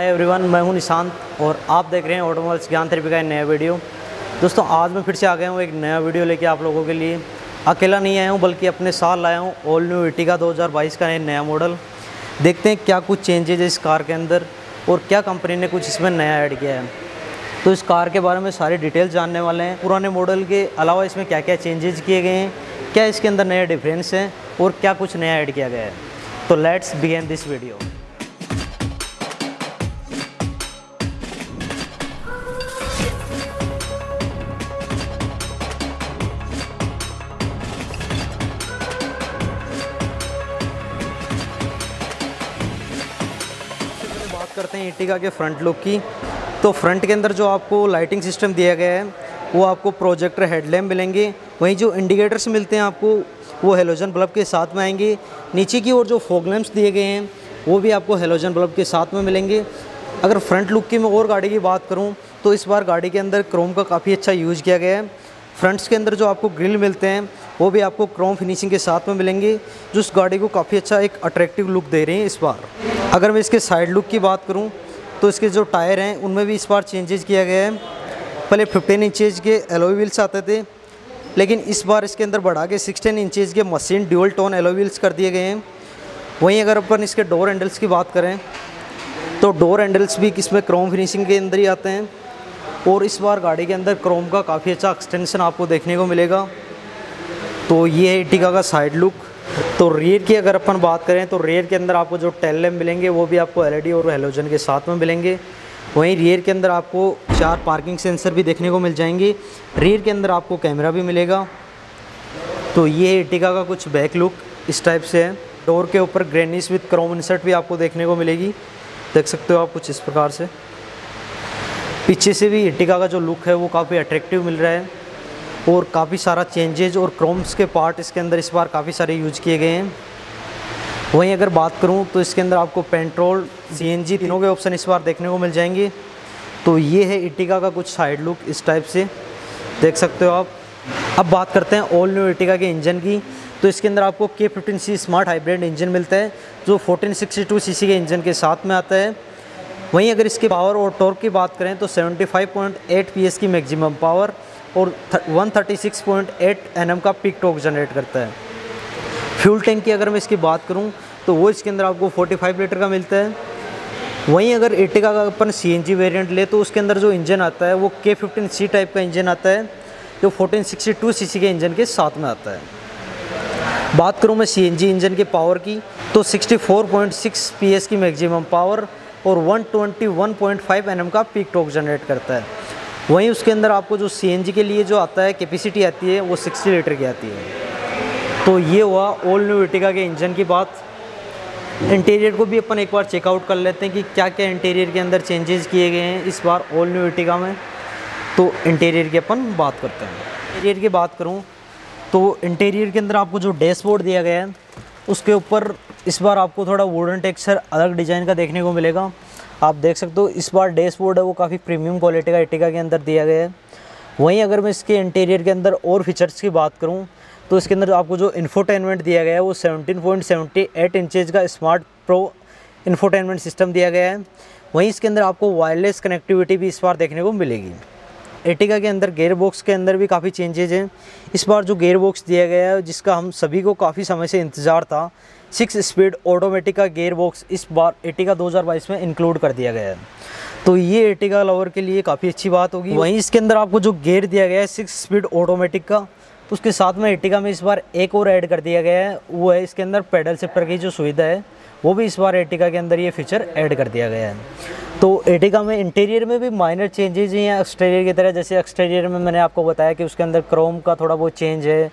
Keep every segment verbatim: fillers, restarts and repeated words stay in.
Hi everyone, मैं हूं निशांत और आप देख रहे हैं ऑटोमोबाइल्स ज्ञान थेरेपी का नया वीडियो। दोस्तों, आज मैं फिर से आ गया हूं एक नया वीडियो लेके आप लोगों के लिए। अकेला नहीं आया हूं बल्कि अपने साथ लाया हूं ऑल न्यू इर्टिगा दो हज़ार बाईस का नया मॉडल। देखते हैं क्या कुछ चेंजेज है इस कार के अंदर और क्या कंपनी ने कुछ इसमें नया ऐड किया है। तो इस कार के बारे में सारी डिटेल्स जानने वाले हैं। पुराने मॉडल के अलावा इसमें क्या क्या चेंजेज किए गए हैं, क्या इसके अंदर नए डिफरेंस हैं और क्या कुछ नया ऐड किया गया है। तो लेट्स बिगिन दिस वीडियो। करते हैं इर्टिगा के फ्रंट लुक की। तो फ्रंट के अंदर जो आपको लाइटिंग सिस्टम दिया गया है वो आपको प्रोजेक्टर हेडलैम्प मिलेंगे, वहीं जो इंडिकेटर्स मिलते हैं आपको वो हेलोजन बल्ब के साथ में आएंगे। नीचे की ओर जो फॉग लैंप्स दिए गए हैं वो भी आपको हेलोजन बल्ब के साथ में मिलेंगे। अगर फ्रंट लुक की मैं और गाड़ी की बात करूँ तो इस बार गाड़ी के अंदर क्रोम का काफ़ी अच्छा यूज़ किया गया है। फ्रंट्स के अंदर जो आपको ग्रिल मिलते हैं वो भी आपको क्रोम फिनिशिंग के साथ में मिलेंगे, जो उस गाड़ी को काफ़ी अच्छा एक अट्रैक्टिव लुक दे रहे हैं इस बार। अगर मैं इसके साइड लुक की बात करूं तो इसके जो टायर हैं उनमें भी इस बार चेंजेस किया गया है। पहले फिफ्टीन इंचेज के एलॉय व्हील्स आते थे, लेकिन इस बार इसके अंदर बढ़ा के सिक्सटीन इंचेज के machine dual tone alloy wheels कर दिए गए हैं। वहीं अगर अपन इसके डोर हैंडल्स की बात करें तो डोर हैंडल्स भी इसमें क्रोम फिनिशिंग के अंदर ही आते हैं और इस बार गाड़ी के अंदर क्रोम का काफ़ी अच्छा एक्सटेंशन आपको देखने को मिलेगा। तो ये है इर्टिगा का साइड लुक। तो रेयर की अगर अपन बात करें तो रेयर के अंदर आपको जो टेल लैम्प मिलेंगे वो भी आपको एलईडी और हेलोजन के साथ में मिलेंगे। वहीं रेयर के अंदर आपको चार पार्किंग सेंसर भी देखने को मिल जाएंगे। रेयर के अंदर आपको कैमरा भी मिलेगा। तो ये है इर्टिगा का कुछ बैक लुक, इस टाइप से है। डोर के ऊपर ग्रेनिस विथ क्रोम इंसर्ट भी आपको देखने को मिलेगी, देख सकते हो आप कुछ इस प्रकार से। पीछे से भी इर्टिगा का जो लुक है वो काफ़ी अट्रैक्टिव मिल रहा है और काफ़ी सारा चेंजेज और क्रोम्स के पार्ट इसके अंदर इस बार काफ़ी सारे यूज़ किए गए हैं। वहीं अगर बात करूं तो इसके अंदर आपको पेट्रोल, सीएनजी तीनों के ऑप्शन इस बार देखने को मिल जाएंगे। तो ये है इर्टिगा का कुछ साइड लुक, इस टाइप से देख सकते हो आप। अब बात करते हैं ऑल न्यू इर्टिगा के इंजन की। तो इसके अंदर आपको K fifteen C smart hybrid engine मिलता है जो फोर्टीन सिक्सटी टू सी सी के इंजन के साथ में आता है। वहीं अगर इसके पावर और टॉर्क की बात करें तो seventy five point eight PS एस की मैक्सिमम पावर और one thirty six point eight NM का पिक टॉर्क जनरेट करता है। फ्यूल टैंक की अगर मैं इसकी बात करूं तो वो इसके अंदर आपको पैंतालीस लीटर का मिलता है। वहीं अगर इर्टिगा का अपन सीएनजी वेरिएंट ले तो उसके अंदर जो इंजन आता है वो के फिफ्टीन सी टाइप का इंजन आता है जो फोर्टीन सिक्सटी टू सीसी के इंजन के साथ में आता है। बात करूं मैं सीएनजी इंजन के पावर की तो sixty four point six PS की मैक्सिमम पावर और one twenty one point five NM का पिक टॉर्क जनरेट करता है। वहीं उसके अंदर आपको जो सीएनजी के लिए जो आता है कैपेसिटी आती है वो साठ लीटर की आती है। तो ये हुआ ऑल न्यू इर्टिगा के इंजन की बात। इंटीरियर को भी अपन एक बार चेकआउट कर लेते हैं कि क्या क्या इंटीरियर के अंदर चेंजेस किए गए हैं इस बार ऑल न्यू इर्टिगा में। तो इंटीरियर की अपन बात करते हैं। इंटीरियर की बात करूँ तो इंटीरियर के अंदर आपको जो डैशबोर्ड दिया गया है उसके ऊपर इस बार आपको थोड़ा वुडन टेक्सचर अलग डिज़ाइन का देखने को मिलेगा। आप देख सकते हो इस बार डैशबोर्ड है वो काफ़ी प्रीमियम क्वालिटी का इर्टिगा के अंदर दिया गया है। वहीं अगर मैं इसके इंटीरियर के अंदर और फीचर्स की बात करूं तो इसके अंदर आपको जो इन्फोटेनमेंट दिया गया है वो seventeen point seven eight inches का स्मार्ट प्रो इन्फोटेनमेंट सिस्टम दिया गया है। वहीं इसके अंदर आपको वायरलेस कनेक्टिविटी भी इस बार देखने को मिलेगी। इर्टिगा के अंदर गेयर बॉक्स के अंदर भी काफ़ी चेंजेज हैं। इस बार जो गेयर बॉक्स दिया गया है जिसका हम सभी को काफ़ी समय से इंतज़ार था, सिक्स स्पीड ऑटोमेटिक का गेयर बॉक्स इस बार इर्टिगा दो हज़ार बाईस में इंक्लूड कर दिया गया है। तो ये इर्टिगा लवर के लिए काफ़ी अच्छी बात होगी। वहीं इसके अंदर आपको जो गेयर दिया गया है सिक्स स्पीड ऑटोमेटिक का, उसके साथ में इर्टिगा में इस बार एक और ऐड कर दिया गया है, वो है इसके अंदर पेडल शिफ्टर की जो सुविधा है वो भी इस बार इर्टिगा के अंदर ये फीचर ऐड कर दिया गया है। तो इर्टिगा में इंटीरियर में भी माइनर चेंजेज ही हैं एक्सटीरियर की तरह। जैसे एक्सटीरियर में मैंने आपको बताया कि उसके अंदर क्रोम का थोड़ा बहुत चेंज है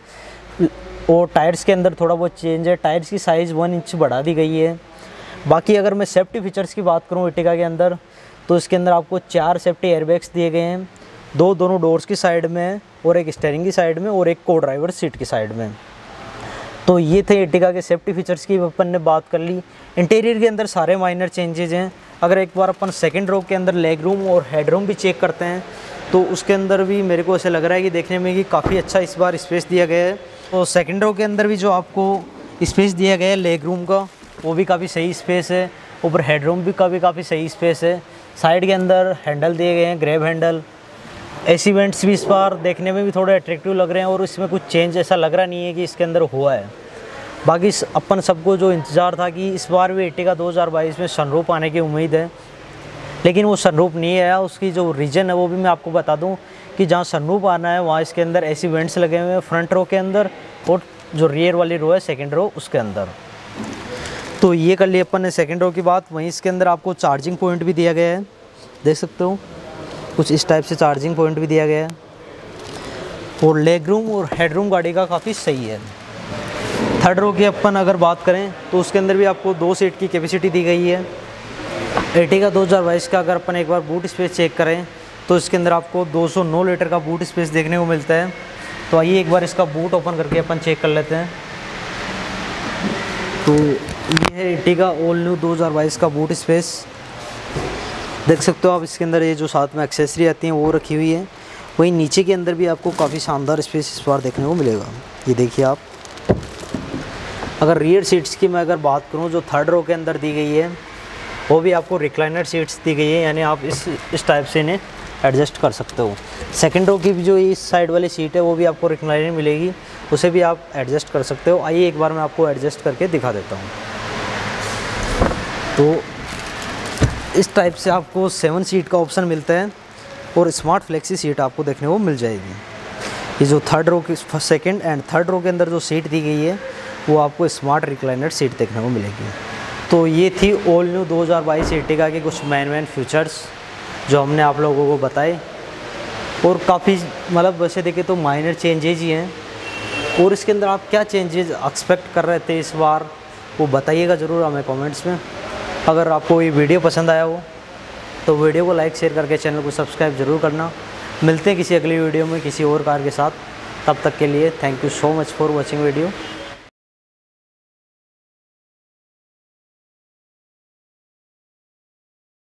और टायर्स के अंदर थोड़ा बहुत चेंज है। टायर्स की साइज़ वन इंच बढ़ा दी गई है। बाकी अगर मैं सेफ्टी फीचर्स की बात करूं इर्टिगा के अंदर तो इसके अंदर आपको चार सेफ्टी एयरबैग्स दिए गए हैं, दो दोनों डोर्स की साइड में और एक स्टेयरिंग की साइड में और एक को ड्राइवर सीट की साइड में। तो ये थे इर्टिगा के सेफ्टी फीचर्स की अपन ने बात कर ली। इंटीरियर के अंदर सारे माइनर चेंजेज हैं। अगर एक बार अपन सेकंड रो के अंदर लेग रूम और हेड रूम भी चेक करते हैं तो उसके अंदर भी मेरे को ऐसा लग रहा है कि देखने में कि काफ़ी अच्छा इस बार स्पेस दिया गया है। तो सेकंड रो के अंदर भी जो आपको स्पेस दिया गया है लेग रूम का वो भी काफ़ी सही स्पेस है। ऊपर हेडरूम भी का भी काफ़ी सही स्पेस है। साइड के अंदर हैंडल दिए गए हैं, ग्रैब हैंडल। एसी वेंट्स भी इस बार देखने में भी थोड़े अट्रैक्टिव लग रहे हैं और इसमें कुछ चेंज ऐसा लग रहा नहीं है कि इसके अंदर हुआ है। बाकी अपन सबको जो इंतज़ार था कि इस बार भी एर्टिगा दो हज़ार बाईस में सनरूफ आने की उम्मीद है, लेकिन वो सनरूफ नहीं आया। उसकी जो रीज़न है वो भी मैं आपको बता दूं कि जहां सनरूफ आना है वहां इसके अंदर एसी वेंट्स लगे हुए हैं फ्रंट रो के अंदर और जो रियर वाली रो है सेकेंड रो उसके अंदर। तो ये कर लिए अपन ने सेकेंड रो की बात। वहीं इसके अंदर आपको चार्जिंग पॉइंट भी दिया गया है, देख सकते हो कुछ इस टाइप से चार्जिंग पॉइंट भी दिया गया है। और लेग रूम और हेड रूम गाड़ी का काफ़ी सही है। थर्ड रो की अपन अगर बात करें तो उसके अंदर भी आपको दो सीट की कैपेसिटी दी गई है। एर्टिगा दो हज़ार बाईस का अगर अपन एक बार बूट स्पेस चेक करें तो इसके अंदर आपको दो सौ नौ लीटर का बूट स्पेस देखने को मिलता है। तो आइए एक बार इसका बूट ओपन करके अपन चेक कर लेते हैं। तो ये है एर्टिगा ऑल न्यू दो हज़ार बाईस का बूट स्पेस, देख सकते हो आप। इसके अंदर ये जो साथ में एक्सेसरी आती हैं वो रखी हुई है। वहीं नीचे के अंदर भी आपको काफ़ी शानदार स्पेस इस बार देखने को मिलेगा, ये देखिए आप। अगर रियर सीट्स की मैं अगर बात करूं जो थर्ड रो के अंदर दी गई है वो भी आपको रिक्लाइनर सीट्स दी गई है, यानी आप इस इस टाइप से इन्हें एडजस्ट कर सकते हो। सेकेंड रो की जो इस साइड वाली सीट है वो भी आपको रिक्लाइनर मिलेगी, उसे भी आप एडजस्ट कर सकते हो। आइए एक बार मैं आपको एडजस्ट करके दिखा देता हूँ। तो इस टाइप से आपको सेवन सीट का ऑप्शन मिलता है और स्मार्ट फ्लेक्सी सीट आपको देखने को मिल जाएगी। ये जो थर्ड रो की सेकेंड एंड थर्ड रो के अंदर जो सीट दी गई है वो आपको स्मार्ट रिक्लाइनर सीट देखने को मिलेगी। तो ये थी ऑल न्यू दो हज़ार बाईस एर्टिगा के कुछ मेन मेन फीचर्स जो हमने आप लोगों को बताए। और काफ़ी मतलब वैसे देखें तो माइनर चेंजेज ही हैं, और इसके अंदर आप क्या चेंजेज एक्सपेक्ट कर रहे थे इस बार वो बताइएगा ज़रूर हमें कमेंट्स में। अगर आपको ये वीडियो पसंद आया हो तो वीडियो को लाइक शेयर करके चैनल को सब्सक्राइब ज़रूर करना। मिलते हैं किसी अगली वीडियो में किसी और कार के साथ, तब तक के लिए thank you so much for watching video.